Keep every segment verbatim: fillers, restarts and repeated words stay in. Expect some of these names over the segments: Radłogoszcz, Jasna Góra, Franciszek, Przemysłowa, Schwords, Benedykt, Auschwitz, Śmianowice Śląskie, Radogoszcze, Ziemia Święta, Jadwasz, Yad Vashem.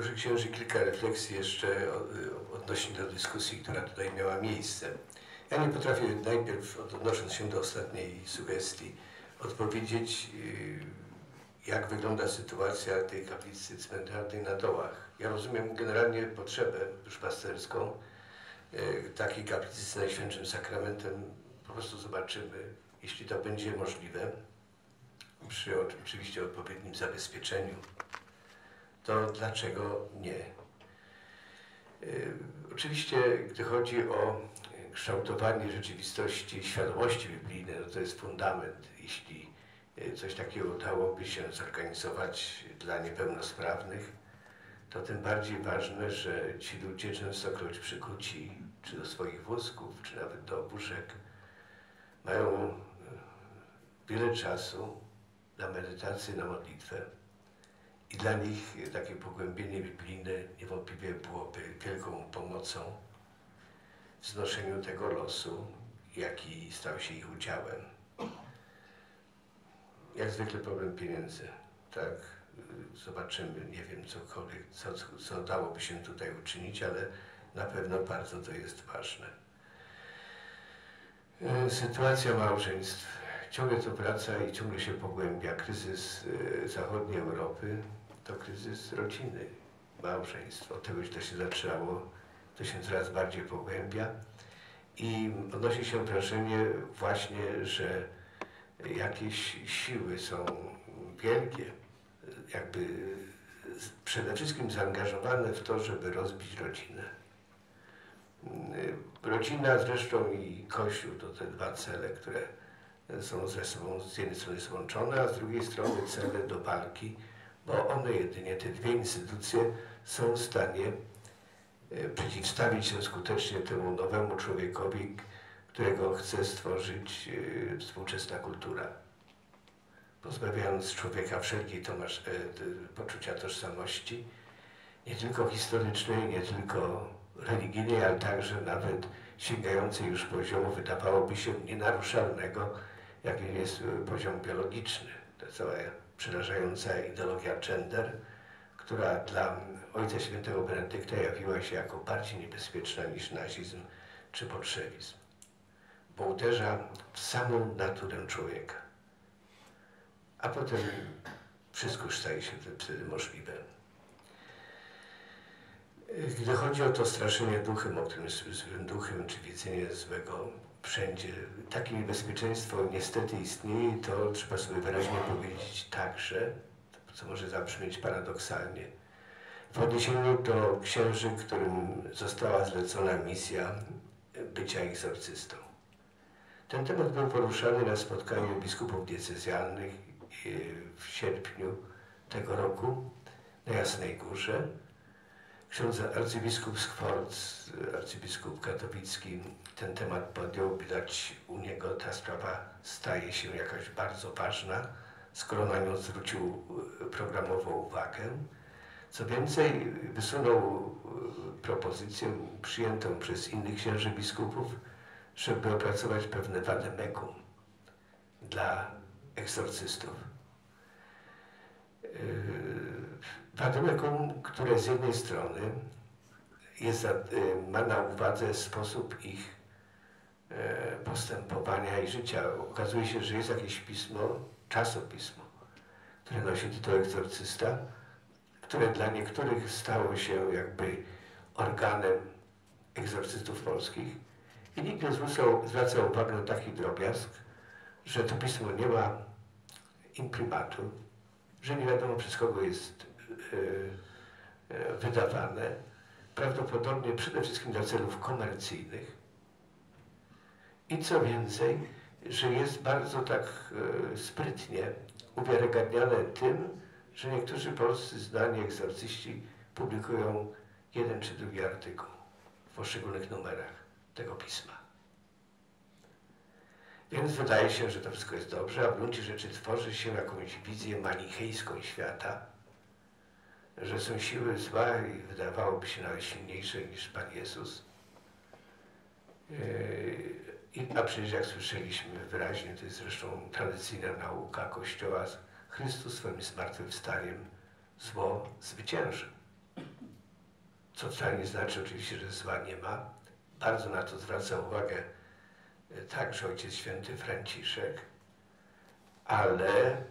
Proszę księży, kilka refleksji jeszcze odnośnie do dyskusji, która tutaj miała miejsce. Ja nie potrafię najpierw, odnosząc się do ostatniej sugestii, odpowiedzieć, jak wygląda sytuacja tej kaplicy cmentarnej na Dołach. Ja rozumiem generalnie potrzebę duszpasterską takiej kaplicy z Najświętszym Sakramentem. Po prostu zobaczymy, jeśli to będzie możliwe, przy oczywiście odpowiednim zabezpieczeniu, to dlaczego nie? Oczywiście, gdy chodzi o kształtowanie rzeczywistości, świadomości biblijnej, no to jest fundament. Jeśli coś takiego udałoby się zorganizować dla niepełnosprawnych, to tym bardziej ważne, że ci ludzie częstokroć przykuci, czy do swoich wózków, czy nawet do obuszek, mają wiele czasu na medytację, na modlitwę. I dla nich takie pogłębienie biblijne niewątpliwie byłoby wielką pomocą w znoszeniu tego losu, jaki stał się ich udziałem. Jak zwykle problem pieniędzy, tak? Zobaczymy, nie wiem, cokolwiek, co, co dałoby się tutaj uczynić, ale na pewno bardzo to jest ważne. Sytuacja małżeństw. Ciągle to wraca i ciągle się pogłębia. Kryzys zachodniej Europy to kryzys rodziny, małżeństw. Od tego to się zaczynało, to się coraz bardziej pogłębia i odnosi się wrażenie właśnie, że jakieś siły są wielkie, jakby przede wszystkim zaangażowane w to, żeby rozbić rodzinę. Rodzina zresztą i Kościół to te dwa cele, które są ze sobą, z jednej strony złączone, a z drugiej strony cele do walki, bo one jedynie, te dwie instytucje są w stanie przeciwstawić się skutecznie temu nowemu człowiekowi, którego chce stworzyć współczesna kultura, pozbawiając człowieka wszelkiej tomasz, poczucia tożsamości, nie tylko historycznej, nie tylko religijnej, ale także nawet sięgającej już poziomu, wydawałoby się, nienaruszalnego, jakim jest poziom biologiczny. To cała przerażająca ideologia gender, która dla Ojca Świętego Benedykta jawiła się jako bardziej niebezpieczna niż nazizm czy bolszewizm, bo uderza w samą naturę człowieka. A potem wszystko już staje się wtedy możliwe. Gdy chodzi o to straszenie duchem, o którym złym duchem, czy widzenie złego wszędzie, takie niebezpieczeństwo niestety istnieje i to trzeba sobie wyraźnie powiedzieć także, co może zabrzmieć paradoksalnie, w odniesieniu do księży, którym została zlecona misja bycia egzorcystą. Ten temat był poruszany na spotkaniu biskupów diecezjalnych w sierpniu tego roku na Jasnej Górze. Ksiądz arcybiskup Schwords, arcybiskup katowicki, ten temat podjął, widać u niego ta sprawa staje się jakaś bardzo ważna, skoro na nią zwrócił programową uwagę. Co więcej, wysunął propozycję przyjętą przez innych księży biskupów, żeby opracować pewne vademecum dla egzorcystów. Vademecum, które z jednej strony jest, ma na uwadze sposób ich postępowania i życia. Okazuje się, że jest jakieś pismo, czasopismo, które nosi tytuł egzorcysta, które dla niektórych stało się jakby organem egzorcystów polskich i nikt nie zwraca uwagi na taki drobiazg, że to pismo nie ma imprymatu, że nie wiadomo przez kogo jest wydawane, prawdopodobnie przede wszystkim dla celów komercyjnych i co więcej, że jest bardzo tak sprytnie uwiarygadniane tym, że niektórzy polscy znani egzorcyści publikują jeden czy drugi artykuł w poszczególnych numerach tego pisma. Więc wydaje się, że to wszystko jest dobrze, a w gruncie rzeczy tworzy się jakąś wizję manichejską świata, że są siły zła i wydawałoby się nawet silniejsze niż Pan Jezus. A przecież jak słyszeliśmy wyraźnie, to jest zresztą tradycyjna nauka Kościoła, Chrystus swoim zmartwychwstaniem zło zwyciężył. co wcale nie znaczy oczywiście, że zła nie ma. Bardzo na to zwraca uwagę także Ojciec Święty Franciszek, ale,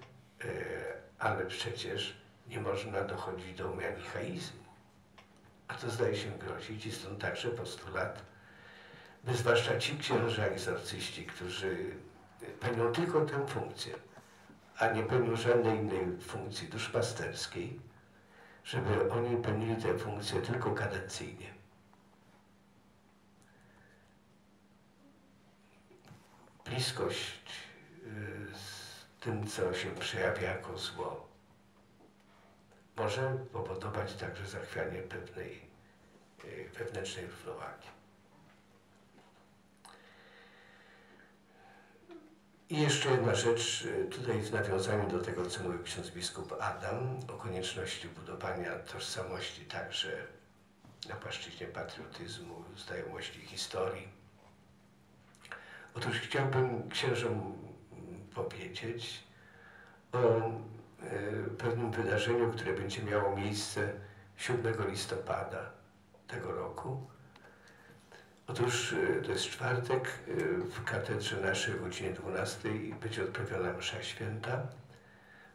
ale przecież nie można dochodzić do manichaizmu. A to zdaje się grozić i stąd także postulat, by zwłaszcza ci księża egzorcyści, którzy pełnią tylko tę funkcję, a nie pełnią żadnej innej funkcji duszpasterskiej, żeby oni pełnili tę funkcję tylko kadencyjnie. Bliskość z tym, co się przejawia jako zło, może powodować także zachwianie pewnej wewnętrznej równowagi. I jeszcze jedna rzecz, tutaj w nawiązaniu do tego, co mówił ksiądz biskup Adam, o konieczności budowania tożsamości także na płaszczyźnie patriotyzmu, znajomości historii. Otóż chciałbym księżom powiedzieć o pewnym wydarzeniu, które będzie miało miejsce siódmego listopada tego roku. Otóż to jest czwartek, w katedrze naszej o godzinie dwunastej będzie odprawiona msza święta,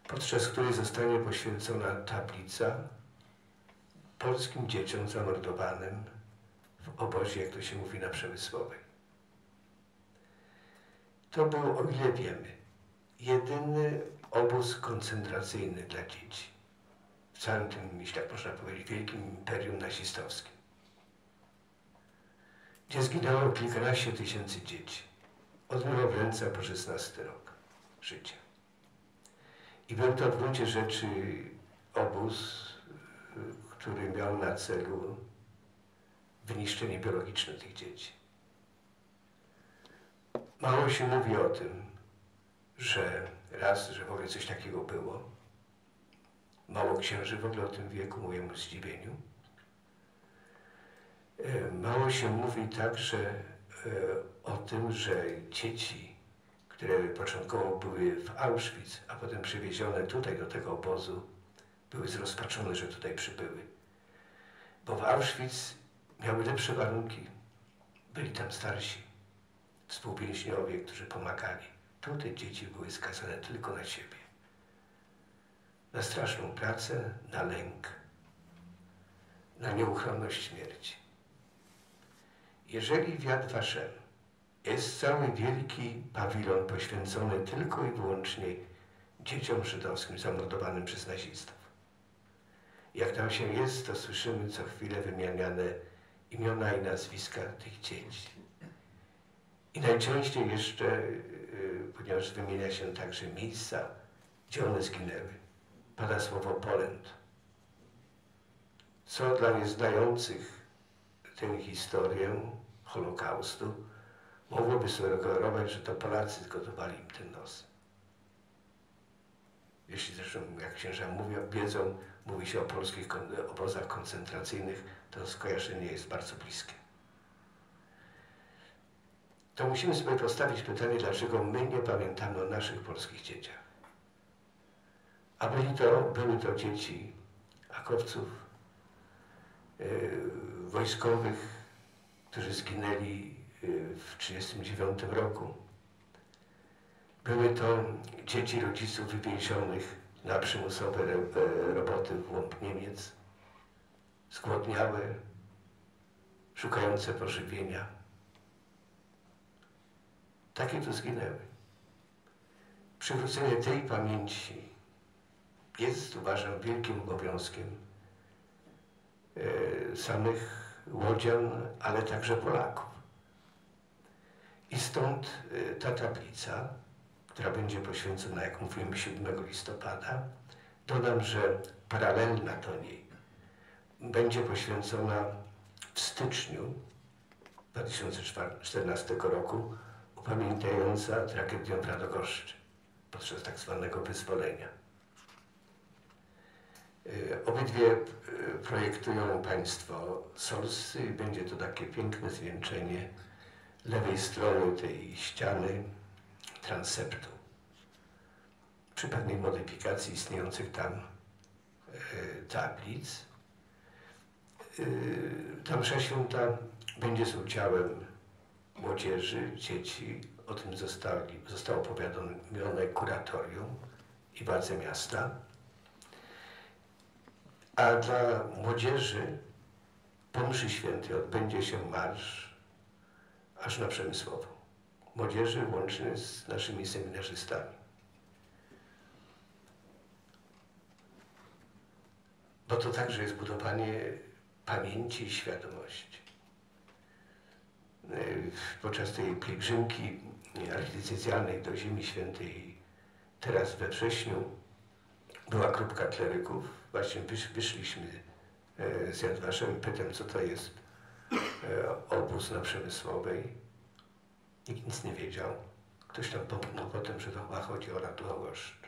podczas której zostanie poświęcona tablica polskim dzieciom zamordowanym w obozie, jak to się mówi, na Przemysłowej. To był, o ile wiemy, jedyny obóz koncentracyjny dla dzieci w całym tym, jeśli tak można powiedzieć, wielkim imperium nazistowskim, gdzie zginęło kilkanaście tysięcy dzieci od niemowlęca po szesnasty rok życia. I był to w gruncie rzeczy obóz, który miał na celu wyniszczenie biologiczne tych dzieci. Mało się mówi o tym, że raz, że w ogóle coś takiego było. Mało księży w ogóle o tym wie, ku mojemu zdziwieniu. Mało się mówi także o tym, że dzieci, które początkowo były w Auschwitz, a potem przywiezione tutaj do tego obozu, były zrozpaczone, że tutaj przybyły. Bo w Auschwitz miały lepsze warunki. Byli tam starsi, współwięźniowie, którzy pomagali. Tutaj dzieci były skazane tylko na siebie. Na straszną pracę, na lęk, na nieuchronność śmierci. Jeżeli w Yad Vashem jest cały wielki pawilon poświęcony tylko i wyłącznie dzieciom żydowskim zamordowanym przez nazistów, jak tam się jest, to słyszymy co chwilę wymieniane imiona i nazwiska tych dzieci. I najczęściej jeszcze, ponieważ wymienia się także miejsca, gdzie one zginęły, pada słowo Polęd. Co dla nieznających tę historię Holokaustu mogłoby sugerować, że to Polacy zgotowali im ten los. Jeśli zresztą, jak księża mówią, wiedzą, mówi się o polskich obozach koncentracyjnych, to skojarzenie jest bardzo bliskie. To musimy sobie postawić pytanie, dlaczego my nie pamiętamy o naszych polskich dzieciach. A byli to, były to dzieci akowców, yy, wojskowych, którzy zginęli w tysiąc dziewięćset trzydziestym dziewiątym roku. Były to dzieci rodziców wywiezionych na przymusowe roboty w głąb Niemiec, zgłodniałe, szukające pożywienia. Takie tu zginęły. Przywrócenie tej pamięci jest, uważam, wielkim obowiązkiem samych Łodzian, ale także Polaków. I stąd ta tablica, która będzie poświęcona, jak mówiłem, siódmego listopada, dodam, że paralelna do niej będzie poświęcona w styczniu dwa tysiące czternastego roku, upamiętająca tragedię w Radogoszczy podczas tak zwanego wyzwolenia. Obydwie projektują Państwo solscy i będzie to takie piękne zwieńczenie lewej strony tej ściany transeptu przy pewnej modyfikacji istniejących tam tablic. ta msza święta będzie z udziałem młodzieży, dzieci. O tym zostali, zostało powiadomione kuratorium i władze miasta. A dla młodzieży po mszy świętej odbędzie się marsz aż na Przemysłową. Młodzieży łącznie z naszymi seminarzystami. Bo to także jest budowanie pamięci i świadomości. Podczas tej pielgrzymki archidiecezjalnej do Ziemi Świętej, teraz we wrześniu, była grupka kleryków. Właśnie wyszliśmy z Jadwaszem, pytam, co to jest obóz na Przemysłowej. Nikt nic nie wiedział. Ktoś tam pomknął potem, że to chyba chodzi o Radłogoszcz.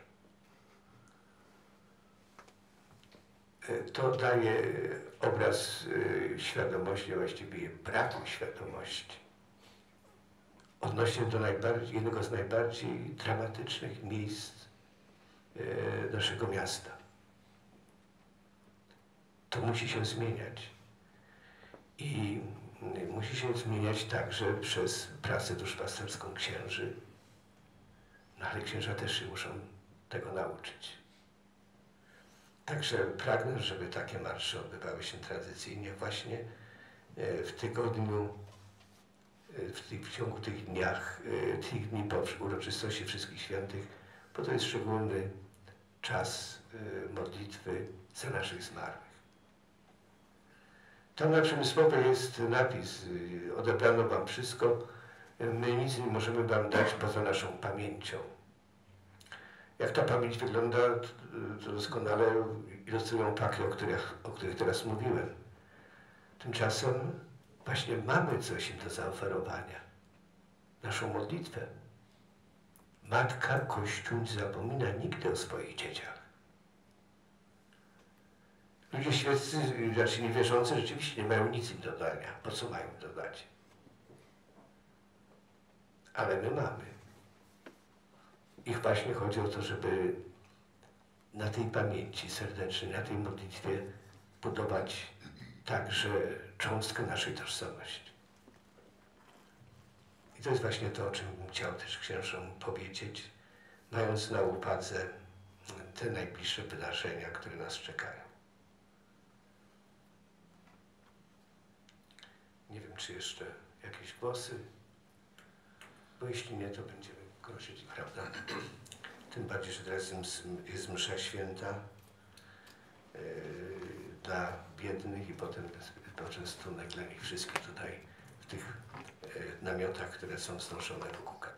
To daje obraz świadomości, właściwie braku świadomości odnośnie do najbardziej, jednego z najbardziej dramatycznych miejsc naszego miasta. To musi się zmieniać. I musi się zmieniać także przez pracę duszpasterską księży. No ale księża też się muszą tego nauczyć. Także pragnę, żeby takie marsze odbywały się tradycyjnie właśnie w tygodniu, w, tych, w ciągu tych dniach, tych dni po uroczystości Wszystkich Świętych, bo to jest szczególny czas modlitwy za naszych zmarłych. Tam na Przemysłowej jest napis: odebrano wam wszystko, my nic nie możemy wam dać poza naszą pamięcią. Jak ta pamięć wygląda, to doskonale ilustrują fakty, o których, o których teraz mówiłem. Tymczasem właśnie mamy coś im do zaoferowania. Naszą modlitwę. Matka Kościół nie zapomina nigdy o swoich dzieciach. Ludzie świeccy, raczej niewierzący, rzeczywiście nie mają nic im dodania. Po co mają dodać? Ale my mamy. Ich właśnie chodzi o to, żeby na tej pamięci serdecznej, na tej modlitwie budować także cząstkę naszej tożsamości. I to jest właśnie to, o czym bym chciał też księżom powiedzieć, mając na uwadze te najbliższe wydarzenia, które nas czekają. Nie wiem, czy jeszcze jakieś głosy, bo jeśli nie, to będziemy prosić, prawda? Tym bardziej, że teraz jest msza święta yy, dla biednych i potem poczęstunek dla nich wszystkich tutaj w tych yy, namiotach, które są wznoszone wokół.